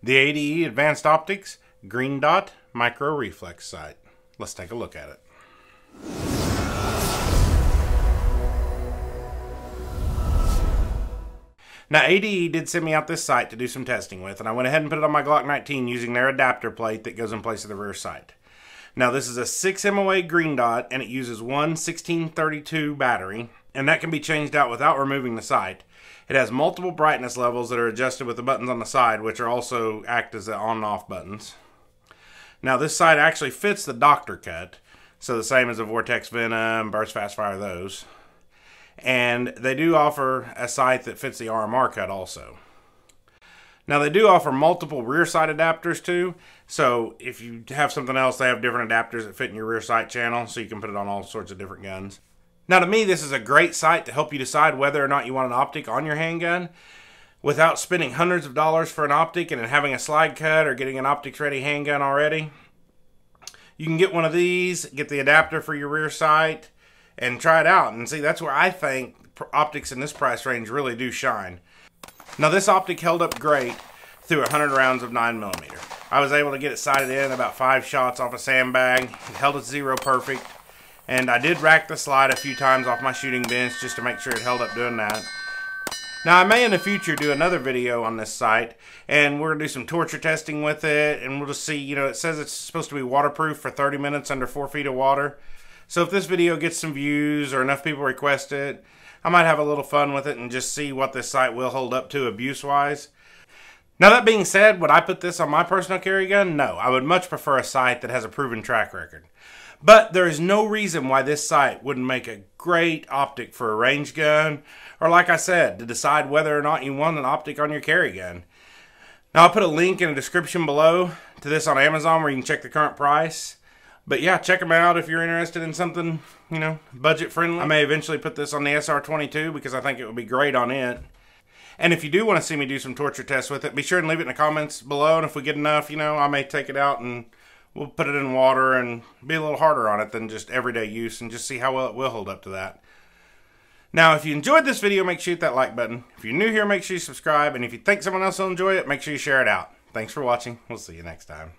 The ADE Advanced Optics Green Dot Micro Reflex Sight. Let's take a look at it. Now, ADE did send me out this sight to do some testing with, and I went ahead and put it on my Glock 19 using their adapter plate that goes in place of the rear sight. Now, this is a 6 MOA green dot, and it uses one 1632 battery, and that can be changed out without removing the sight. It has multiple brightness levels that are adjusted with the buttons on the side, which are also act as the on and off buttons. Now, this sight actually fits the doctor cut, so the same as the Vortex Venom, Burst, Fast Fire, those. And they do offer a sight that fits the RMR cut also. Now, they do offer multiple rear sight adapters too, so if you have something else, they have different adapters that fit in your rear sight channel, so you can put it on all sorts of different guns. Now, to me, this is a great sight to help you decide whether or not you want an optic on your handgun without spending hundreds of dollars for an optic and then having a slide cut or getting an optics ready handgun already. You can get one of these, get the adapter for your rear sight, and try it out. And see, that's where I think optics in this price range really do shine. Now, this optic held up great through 100 rounds of 9mm. I was able to get it sighted in about 5 shots off a sandbag. It held at 0 perfect. And I did rack the slide a few times off my shooting bench just to make sure it held up doing that. Now, I may in the future do another video on this sight, and we're going to do some torture testing with it, and we'll just see, you know, it says it's supposed to be waterproof for 30 minutes under 4 feet of water. So if this video gets some views or enough people request it, I might have a little fun with it and just see what this sight will hold up to abuse-wise. Now, that being said, would I put this on my personal carry gun? No, I would much prefer a sight that has a proven track record. But there is no reason why this sight wouldn't make a great optic for a range gun, or like I said, to decide whether or not you want an optic on your carry gun. Now, I'll put a link in the description below to this on Amazon where you can check the current price. But yeah, check them out if you're interested in something, you know, budget friendly. I may eventually put this on the SR-22 because I think it would be great on it. And if you do want to see me do some torture tests with it, be sure and leave it in the comments below. And if we get enough, you know, I may take it out and we'll put it in water and be a little harder on it than just everyday use and just see how well it will hold up to that. Now, if you enjoyed this video, make sure you hit that like button. If you're new here, make sure you subscribe. And if you think someone else will enjoy it, make sure you share it out. Thanks for watching. We'll see you next time.